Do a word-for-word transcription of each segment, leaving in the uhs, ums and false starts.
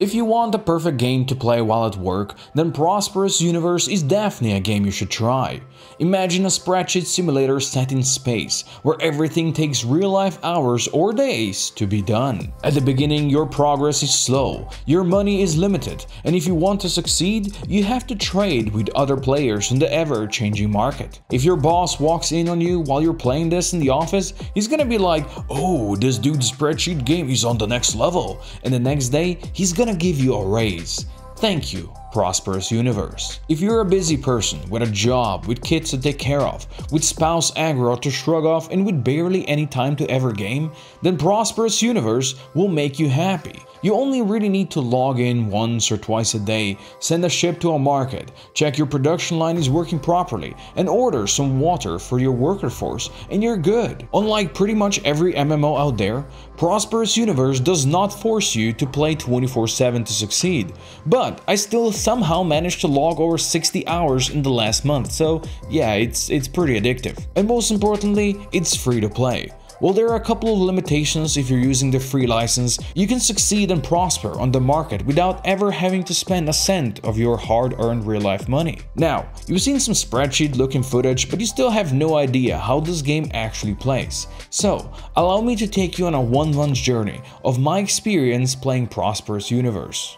If you want a perfect game to play while at work, then Prosperous Universe is definitely a game you should try. Imagine a spreadsheet simulator set in space, where everything takes real-life hours or days to be done. At the beginning, your progress is slow, your money is limited, and if you want to succeed, you have to trade with other players in the ever-changing market. If your boss walks in on you while you're playing this in the office, he's gonna be like, "Oh, this dude's spreadsheet game is on the next level," and the next day, he's gonna give you a raise. Thank you, Prosperous Universe. If you're a busy person with a job, with kids to take care of, with spouse aggro to shrug off, and with barely any time to ever game, then Prosperous Universe will make you happy. You only really need to log in once or twice a day, send a ship to a market, check your production line is working properly, and order some water for your worker force, and you're good. Unlike pretty much every M M O out there, Prosperous Universe does not force you to play twenty-four seven to succeed, but I still somehow managed to log over sixty hours in the last month, so yeah, it's, it's pretty addictive. And most importantly, it's free to play. While there are a couple of limitations if you're using the free license, you can succeed and prosper on the market without ever having to spend a cent of your hard-earned real-life money. Now, you've seen some spreadsheet-looking footage, but you still have no idea how this game actually plays. So, allow me to take you on a one-month journey of my experience playing Prosperous Universe.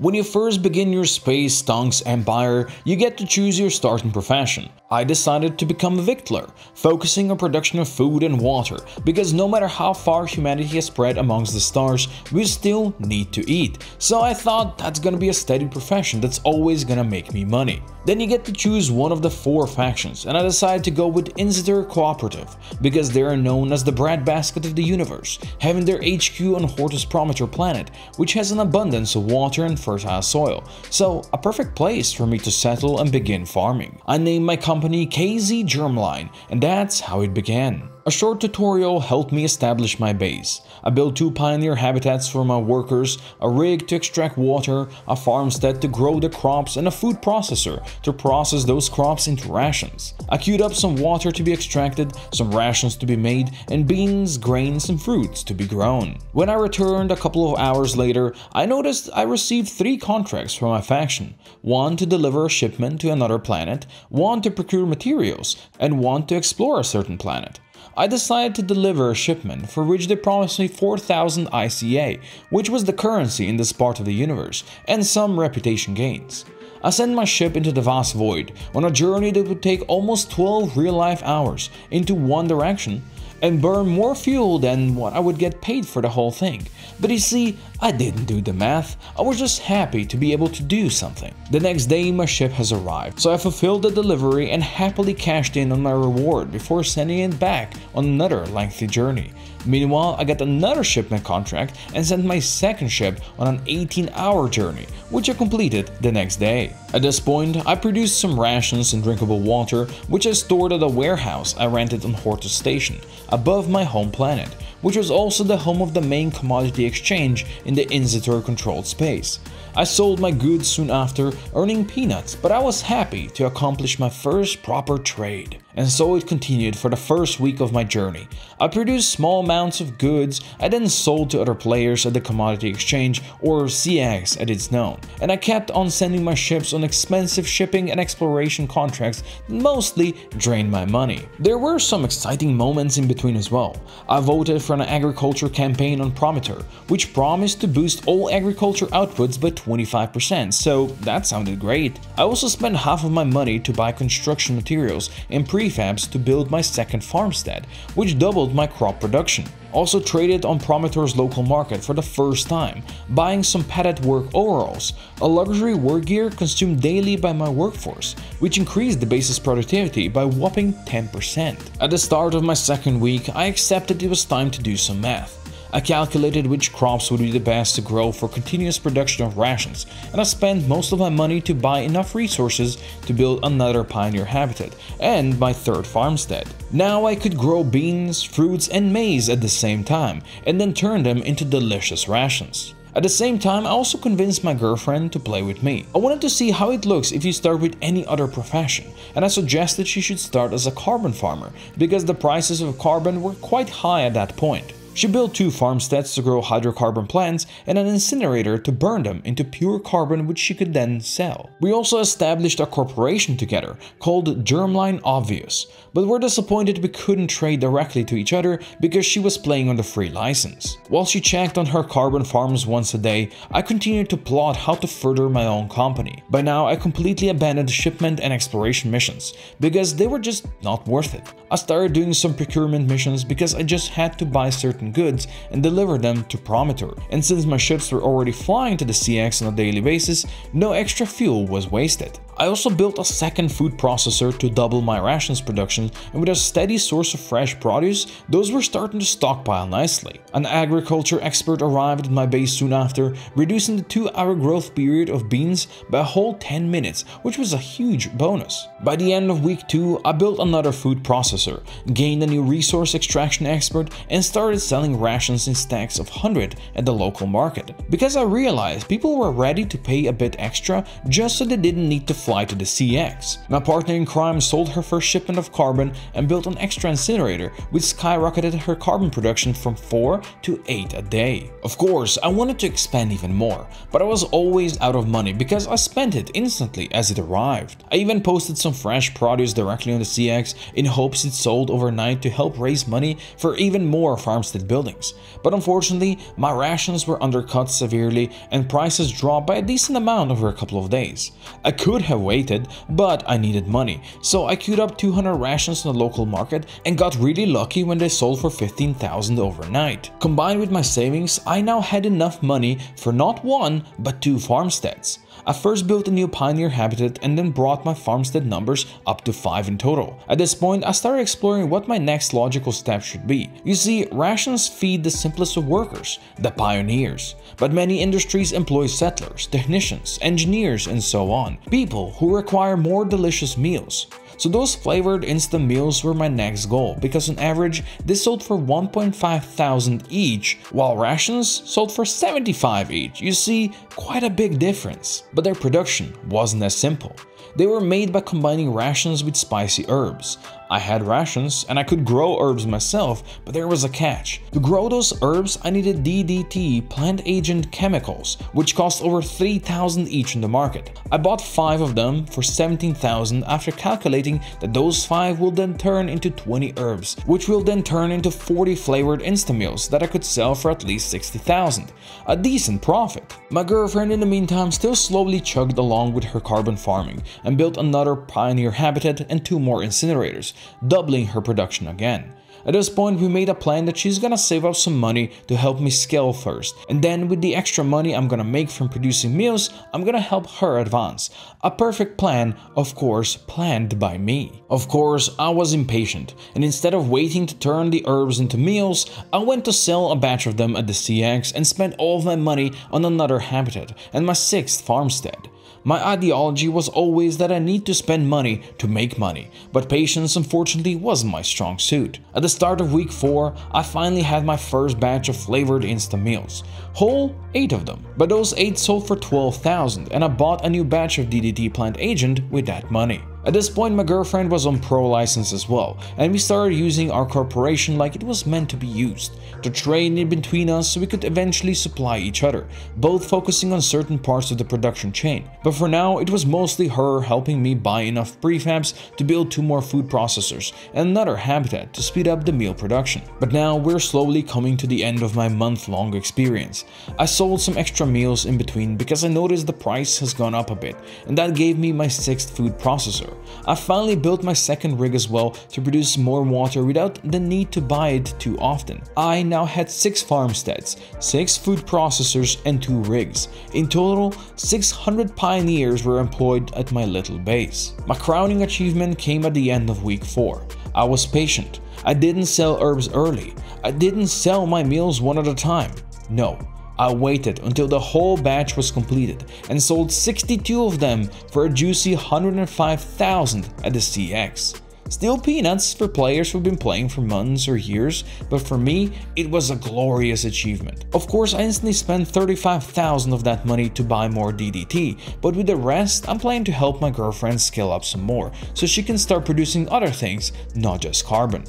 When you first begin your space tongues empire, you get to choose your starting profession. I decided to become a victualler, focusing on production of food and water, because no matter how far humanity has spread amongst the stars, we still need to eat. So I thought that's gonna be a steady profession that's always gonna make me money. Then you get to choose one of the four factions, and I decided to go with Insider Cooperative, because they are known as the breadbasket of the universe, having their H Q on Hortus Promitor planet, which has an abundance of water and fertile soil, so a perfect place for me to settle and begin farming. I named my company K Z Germline, and that's how it began. A short tutorial helped me establish my base. I built two pioneer habitats for my workers, a rig to extract water, a farmstead to grow the crops, and a food processor to process those crops into rations. I queued up some water to be extracted, some rations to be made, and beans, grains, and fruits to be grown. When I returned a couple of hours later, I noticed I received three contracts from my faction. One to deliver a shipment to another planet, one to procure materials, and one to explore a certain planet. I decided to deliver a shipment, for which they promised me four thousand I C A, which was the currency in this part of the universe, and some reputation gains. I sent my ship into the vast void, on a journey that would take almost twelve real-life hours into one direction, and burn more fuel than what I would get paid for the whole thing. But you see, I didn't do the math, I was just happy to be able to do something. The next day my ship has arrived, so I fulfilled the delivery and happily cashed in on my reward before sending it back on another lengthy journey. Meanwhile, I got another shipment contract and sent my second ship on an eighteen hour journey, which I completed the next day. At this point, I produced some rations and drinkable water, which I stored at a warehouse I rented on Hortus Station, above my home planet, which was also the home of the main commodity exchange in the Insitor-controlled space. I sold my goods soon after, earning peanuts, but I was happy to accomplish my first proper trade. And so it continued for the first week of my journey. I produced small amounts of goods I then sold to other players at the commodity exchange, or C X as it's known, and I kept on sending my ships on expensive shipping and exploration contracts that mostly drained my money. There were some exciting moments in between as well. I voted for an agriculture campaign on Promitor, which promised to boost all agriculture outputs by twenty-five percent, so that sounded great. I also spent half of my money to buy construction materials and pre prefabs to build my second farmstead, which doubled my crop production. Also traded on Promitor's local market for the first time, buying some padded work overalls, a luxury work gear consumed daily by my workforce, which increased the base's productivity by a whopping ten percent. At the start of my second week, I accepted it was time to do some math. I calculated which crops would be the best to grow for continuous production of rations, and I spent most of my money to buy enough resources to build another pioneer habitat and my third farmstead. Now I could grow beans, fruits, and maize at the same time, and then turn them into delicious rations. At the same time, I also convinced my girlfriend to play with me. I wanted to see how it looks if you start with any other profession, and I suggested she should start as a carbon farmer, because the prices of carbon were quite high at that point. She built two farmsteads to grow hydrocarbon plants and an incinerator to burn them into pure carbon, which she could then sell. We also established a corporation together called Germline Obvious, but were disappointed we couldn't trade directly to each other because she was playing on the free license. While she checked on her carbon farms once a day, I continued to plot how to further my own company. By now, I completely abandoned shipment and exploration missions because they were just not worth it. I started doing some procurement missions because I just had to buy certain goods and deliver them to Promitor, and since my ships were already flying to the C X on a daily basis, no extra fuel was wasted. I also built a second food processor to double my rations production, and with a steady source of fresh produce, those were starting to stockpile nicely. An agriculture expert arrived at my base soon after, reducing the two hour growth period of beans by a whole ten minutes, which was a huge bonus. By the end of week two, I built another food processor, gained a new resource extraction expert, and started selling rations in stacks of one hundred at the local market, because I realized people were ready to pay a bit extra just so they didn't need to fly to the C X. My partner in crime sold her first shipment of carbon and built an extra incinerator, which skyrocketed her carbon production from four to eight a day. Of course, I wanted to expand even more, but I was always out of money because I spent it instantly as it arrived. I even posted some fresh produce directly on the C X in hopes it sold overnight to help raise money for even more farmstead buildings, but unfortunately, my rations were undercut severely and prices dropped by a decent amount over a couple of days. I could have waited, but I needed money, so I queued up two hundred rations in the local market and got really lucky when they sold for fifteen thousand overnight. Combined with my savings, I now had enough money for not one but two farmsteads. I first built a new pioneer habitat and then brought my farmstead numbers up to five in total. At this point, I started exploring what my next logical step should be. You see, rations feed the simplest of workers, the pioneers, but many industries employ settlers, technicians, engineers, and so on, people who require more delicious meals. So those flavored instant meals were my next goal, because on average they sold for one point five thousand each, while rations sold for seventy-five each. You see, quite a big difference. But their production wasn't as simple. They were made by combining rations with spicy herbs. I had rations and I could grow herbs myself, but there was a catch. To grow those herbs, I needed D D T Plant Agent chemicals, which cost over three thousand each in the market. I bought five of them for seventeen thousand after calculating that those five will then turn into twenty herbs, which will then turn into forty flavored Insta meals that I could sell for at least sixty thousand, a decent profit. My girlfriend in the meantime still slowly chugged along with her carbon farming and built another pioneer habitat and two more incinerators, doubling her production again. At this point, we made a plan that she's gonna save up some money to help me scale first, and then with the extra money I'm gonna make from producing meals, I'm gonna help her advance. A perfect plan, of course, planned by me. Of course, I was impatient, and instead of waiting to turn the herbs into meals, I went to sell a batch of them at the C X and spent all of my money on another habitat and my sixth farmstead. My ideology was always that I need to spend money to make money, but patience unfortunately wasn't my strong suit. At the start of week four, I finally had my first batch of flavored instant meals, whole eight of them, but those eight sold for twelve thousand and I bought a new batch of D D T Plant Agent with that money. At this point, my girlfriend was on pro license as well, and we started using our corporation like it was meant to be used, to trade in between us so we could eventually supply each other, both focusing on certain parts of the production chain. But for now, it was mostly her helping me buy enough prefabs to build two more food processors and another habitat to speed up the meal production. But now we're slowly coming to the end of my month-long experience. I sold some extra meals in between because I noticed the price has gone up a bit, and that gave me my sixth food processor. I finally built my second rig as well to produce more water without the need to buy it too often. I now had six farmsteads, six food processors and two rigs. In total, six hundred pioneers were employed at my little base. My crowning achievement came at the end of week four. I was patient. I didn't sell herbs early. I didn't sell my meals one at a time. No. I waited until the whole batch was completed and sold sixty-two of them for a juicy one hundred five thousand at the C X. Still peanuts for players who've been playing for months or years, but for me, it was a glorious achievement. Of course, I instantly spent thirty-five thousand of that money to buy more D D T, but with the rest, I'm planning to help my girlfriend scale up some more so she can start producing other things, not just carbon.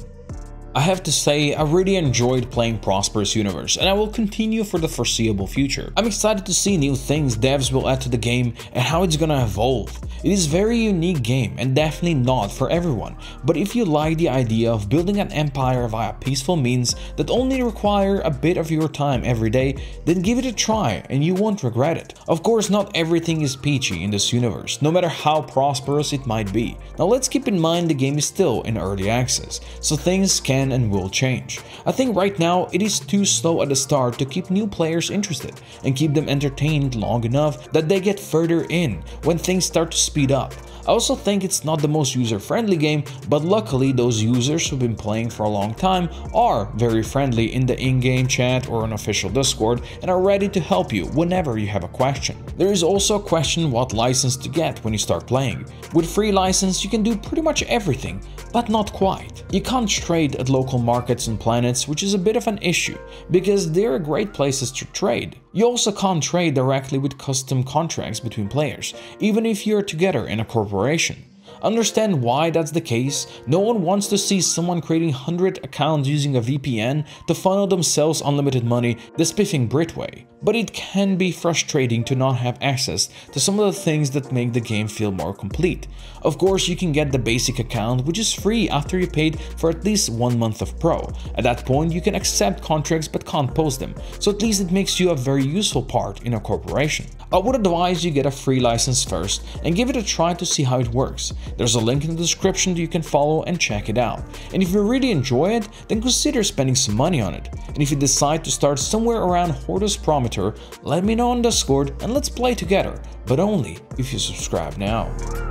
I have to say, I really enjoyed playing Prosperous Universe, and I will continue for the foreseeable future. I'm excited to see new things devs will add to the game and how it's gonna evolve. It is a very unique game and definitely not for everyone, but if you like the idea of building an empire via peaceful means that only require a bit of your time every day, then give it a try and you won't regret it. Of course, not everything is peachy in this universe, no matter how prosperous it might be. Now let's keep in mind the game is still in early access, so things can and will change. I think right now it is too slow at the start to keep new players interested and keep them entertained long enough that they get further in when things start to speed up. I also think it's not the most user-friendly game, but luckily those users who've been playing for a long time are very friendly in the in-game chat or on official Discord and are ready to help you whenever you have a question. There is also a question what license to get when you start playing. With free license you can do pretty much everything, but not quite. You can't trade at local markets and planets, which is a bit of an issue, because they are great places to trade. You also can't trade directly with custom contracts between players, even if you're together in a corporation. Understand why that's the case. No one wants to see someone creating one hundred accounts using a V P N to funnel themselves unlimited money the spiffing Brit way. But it can be frustrating to not have access to some of the things that make the game feel more complete. Of course, you can get the basic account, which is free after you paid for at least one month of Pro. At that point, you can accept contracts but can't post them, so at least it makes you a very useful part in a corporation. I would advise you get a free license first and give it a try to see how it works. There's a link in the description that you can follow and check it out. And if you really enjoy it, then consider spending some money on it. And if you decide to start somewhere around Hortus Promitor, let me know on Discord and let's play together, but only if you subscribe now.